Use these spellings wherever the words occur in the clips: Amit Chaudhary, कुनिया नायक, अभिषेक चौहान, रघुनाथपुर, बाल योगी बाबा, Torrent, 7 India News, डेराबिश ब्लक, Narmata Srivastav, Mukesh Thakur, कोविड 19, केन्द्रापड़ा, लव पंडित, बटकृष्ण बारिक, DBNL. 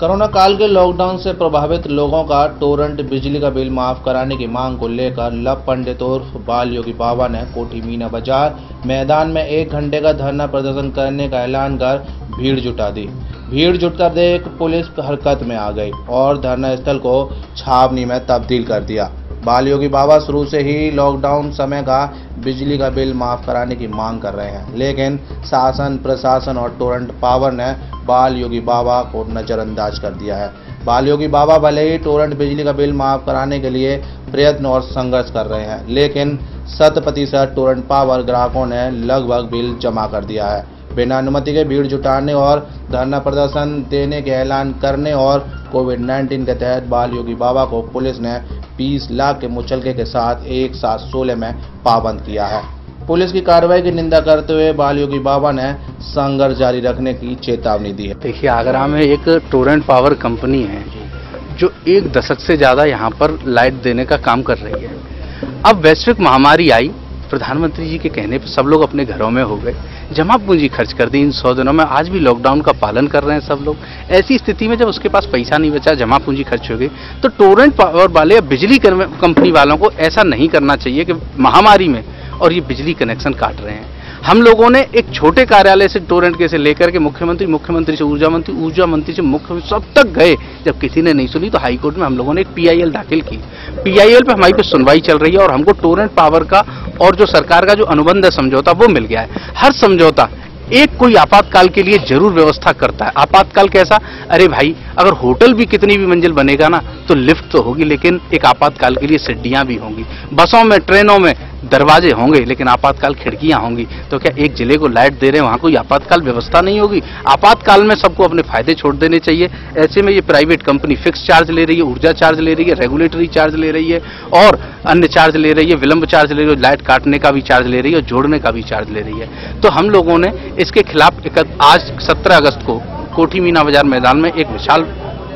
Corona काल के lockdown से प्रभावित लोगों का टोरेंट बिजली का बिल माफ कराने की मांग को लेकर लव पंडित उर्फ बाल योगी बाबा ने कोठी मीना बाजार मैदान में 1 घंटे का धरना प्रदर्शन करने का ऐलान कर भीड़ जुटा दी। भीड़ जुटता देख पुलिस हरकत में आ गई और धरना स्थल को छावनी में तब्दील कर दिया। बाल योगी बाबा शुरू से ही लॉकडाउन समय का बिजली का बिल माफ़ कराने की मांग कर रहे हैं, लेकिन शासन, प्रशासन और टोरेंट पावर ने बाल योगी बाबा को नज़रअंदाज कर दिया है। बाल योगी बाबा भले ही टोरेंट बिजली का बिल माफ़ कराने के लिए प्रयत्न और संघर्ष कर रहे हैं, लेकिन 100% टोरेंट पावर ग्राहकों ने लगभग बिल जमा कर दिया है। बिना अनुमति के भीड़ जुटाने और धरना प्रदर्शन देने के ऐलान करने और कोविड 19 के तहत बाल योगी बाबा को पुलिस ने 20 लाख के मुचलके के साथ 1/16 में पाबंद किया है। पुलिस की कार्रवाई की निंदा करते हुए बाल योगी बाबा ने संघर्ष जारी रखने की चेतावनी दी है। देखिए, आगरा में एक टोरेंट पावर कंपनी है जो 1 दशक से ज़्यादा यहाँ पर लाइट देने का काम कर रही है। अब वैश्विक महामारी आई, प्रधानमंत्री जी के कहने पर सब लोग अपने घरों में हो गए, जमा पूंजी खर्च कर दी। इन 100 दिनों में आज भी लॉकडाउन का पालन कर रहे हैं सब लोग। ऐसी स्थिति में जब उसके पास पैसा नहीं बचा, जमा पूंजी खर्च हो गई, तो टोरेंट पावर वाले या बिजली कंपनी वालों को ऐसा नहीं करना चाहिए कि महामारी में और ये बिजली कनेक्शन काट रहे हैं। हम लोगों ने एक छोटे कार्यालय से टोरेंट के से लेकर के मुख्यमंत्री से ऊर्जा मंत्री से मुख्य सब तक गए, जब किसी ने नहीं सुनी तो हाईकोर्ट में हम लोगों ने एक PIL दाखिल की। PIL पर हमारी सुनवाई चल रही है और हमको टोरेंट पावर का और जो सरकार का जो अनुबंध है समझौता वो मिल गया है। हर समझौता एक कोई आपातकाल के लिए जरूर व्यवस्था करता है। आपातकाल कैसा? अरे भाई, अगर होटल भी कितनी भी मंजिल बनेगा ना तो लिफ्ट तो होगी, लेकिन एक आपातकाल के लिए सीढ़ियां भी होंगी। बसों में, ट्रेनों में दरवाजे होंगे, लेकिन आपातकाल खिड़कियां होंगी। तो क्या एक जिले को लाइट दे रहे हैं, वहाँ कोई आपातकाल व्यवस्था नहीं होगी? आपातकाल में सबको अपने फायदे छोड़ देने चाहिए। ऐसे में ये प्राइवेट कंपनी फिक्स चार्ज ले रही है, ऊर्जा चार्ज ले रही है, रेगुलेटरी चार्ज ले रही है और अन्य चार्ज ले रही है, विलंब चार्ज ले रही है, लाइट काटने का भी चार्ज ले रही है और जोड़ने का भी चार्ज ले रही है। तो हम लोगों ने इसके खिलाफ आज 17 अगस्त को कोठी मीना बाजार मैदान में एक विशाल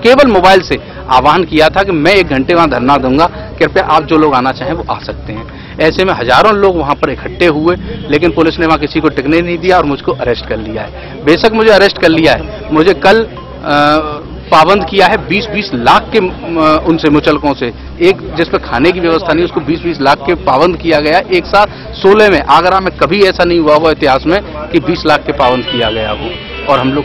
केवल मोबाइल से आह्वान किया था कि मैं 1 घंटे वहाँ धरना दूंगा, कृपया आप जो लोग आना चाहें वो आ सकते हैं। ऐसे में हजारों लोग वहाँ पर इकट्ठे हुए, लेकिन पुलिस ने वहाँ किसी को टिकने नहीं दिया और मुझको अरेस्ट कर लिया है। बेशक मुझे अरेस्ट कर लिया है, मुझे कल पाबंद किया है 20-20 लाख के उनसे मुचलकों से। एक जिस पर खाने की व्यवस्था नहीं, उसको 20-20 लाख के पाबंद किया गया 1/16 में। आगरा में कभी ऐसा नहीं हुआ इतिहास में कि 20 लाख के पाबंद किया गया वो। और हम लोग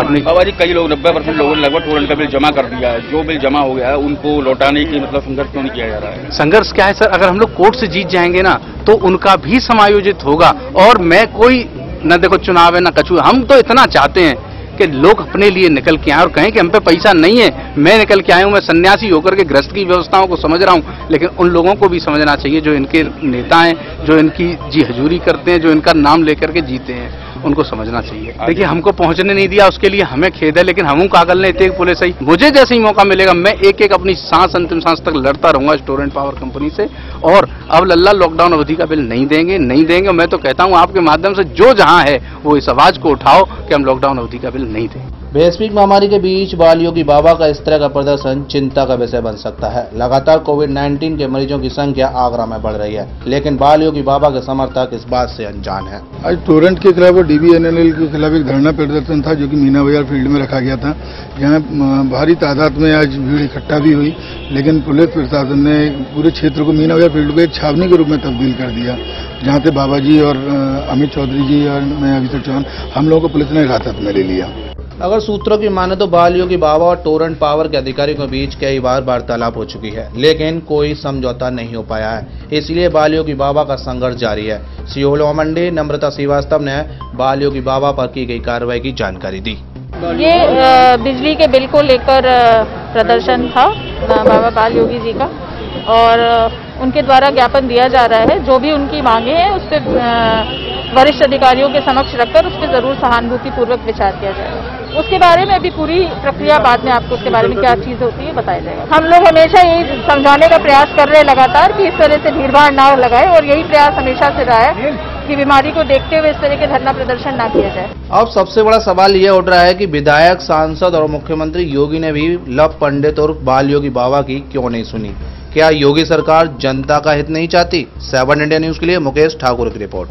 अपनी बाबा जी, कई लोग 90% लोगों ने लगभग टोरेंट का बिल जमा कर दिया है। जो बिल जमा हो गया है उनको लौटाने की मतलब संघर्ष क्यों नहीं किया जा रहा है? संघर्ष क्या है सर, अगर हम लोग कोर्ट से जीत जाएंगे ना तो उनका भी समायोजित होगा। और मैं कोई न देखो चुनाव है न कछु, हम तो इतना चाहते हैं कि लोग अपने लिए निकल के आए और कहें कि हम पे पैसा नहीं है, मैं निकल के आया हूँ, मैं सन्यासी होकर के गृहस्थ की व्यवस्थाओं को समझ रहा हूँ। लेकिन उन लोगों को भी समझना चाहिए जो इनके नेता हैं, जो इनकी जी हजूरी करते हैं, जो इनका नाम लेकर के जीते हैं, उनको समझना चाहिए। देखिए, हमको पहुँचने नहीं दिया, उसके लिए हमें खेद है, लेकिन हम कागल ने एक पुलिस ही। मुझे जैसे ही मौका मिलेगा मैं एक अपनी सांस, अंतिम सांस तक लड़ता रहूंगा इस टोरेंट पावर कंपनी से। और अब लल्ला लॉकडाउन अवधि का बिल नहीं देंगे। मैं तो कहता हूँ आपके माध्यम से जो जहाँ है वो इस आवाज को उठाओ कि हम लॉकडाउन अवधि का बिल नहीं थे। वैश्विक महामारी के बीच बाल योगी बाबा का इस तरह का प्रदर्शन चिंता का विषय बन सकता है। लगातार कोविड 19 के मरीजों की संख्या आगरा में बढ़ रही है, लेकिन बाल योगी बाबा के समर्थक इस बात से अनजान है। आज टोरेंट के खिलाफ और DBNL के खिलाफ एक धरना प्रदर्शन था जो कि मीना बाजार फील्ड में रखा गया था, जहाँ भारी तादाद में आज भीड़ इकट्ठा भी हुई, लेकिन पुलिस प्रशासन ने पूरे क्षेत्र को, मीना बाजार फील्ड को एक छावनी के रूप में तब्दील कर दिया, जहाँ से बाबा जी और अमित चौधरी जी और मैं अभिषेक चौहान, हम लोगों को पुलिस ने हिरासत में ले लिया। अगर सूत्रों की माने तो बाल योगी बाबा और टोरेंट पावर के अधिकारियों के बीच कई बार वार्तालाप हो चुकी है, लेकिन कोई समझौता नहीं हो पाया है। इसलिए बाल योगी बाबा का संघर्ष जारी है। सीओ मंडी नम्रता श्रीवास्तव ने बाल योगी बाबा पर की गई कार्रवाई की जानकारी दी। ये बिजली के बिल को लेकर प्रदर्शन था बाबा बाल योगी जी का, और उनके द्वारा ज्ञापन दिया जा रहा है। जो भी उनकी मांगे हैं उससे वरिष्ठ अधिकारियों के समक्ष रखकर उस पर जरूर सहानुभूतिपूर्वक विचार किया जाएगा। उसके बारे में अभी पूरी प्रक्रिया बाद में आपको उसके बारे में क्या चीज़ होती है बताया जाएगा। हम लोग हमेशा यही समझाने का प्रयास कर रहे हैं लगातार कि इस तरह से भीड़भाड़ ना लगाए, और यही प्रयास हमेशा से रहा है कि बीमारी को देखते हुए इस तरह के धरना प्रदर्शन ना किया जाए। अब सबसे बड़ा सवाल यह उठ रहा है कि विधायक, सांसद और मुख्यमंत्री योगी ने भी लव पंडित और बाल योगी बाबा की क्यों नहीं सुनी? क्या योगी सरकार जनता का हित नहीं चाहती? 7 इंडिया न्यूज़ के लिए मुकेश ठाकुर की रिपोर्ट।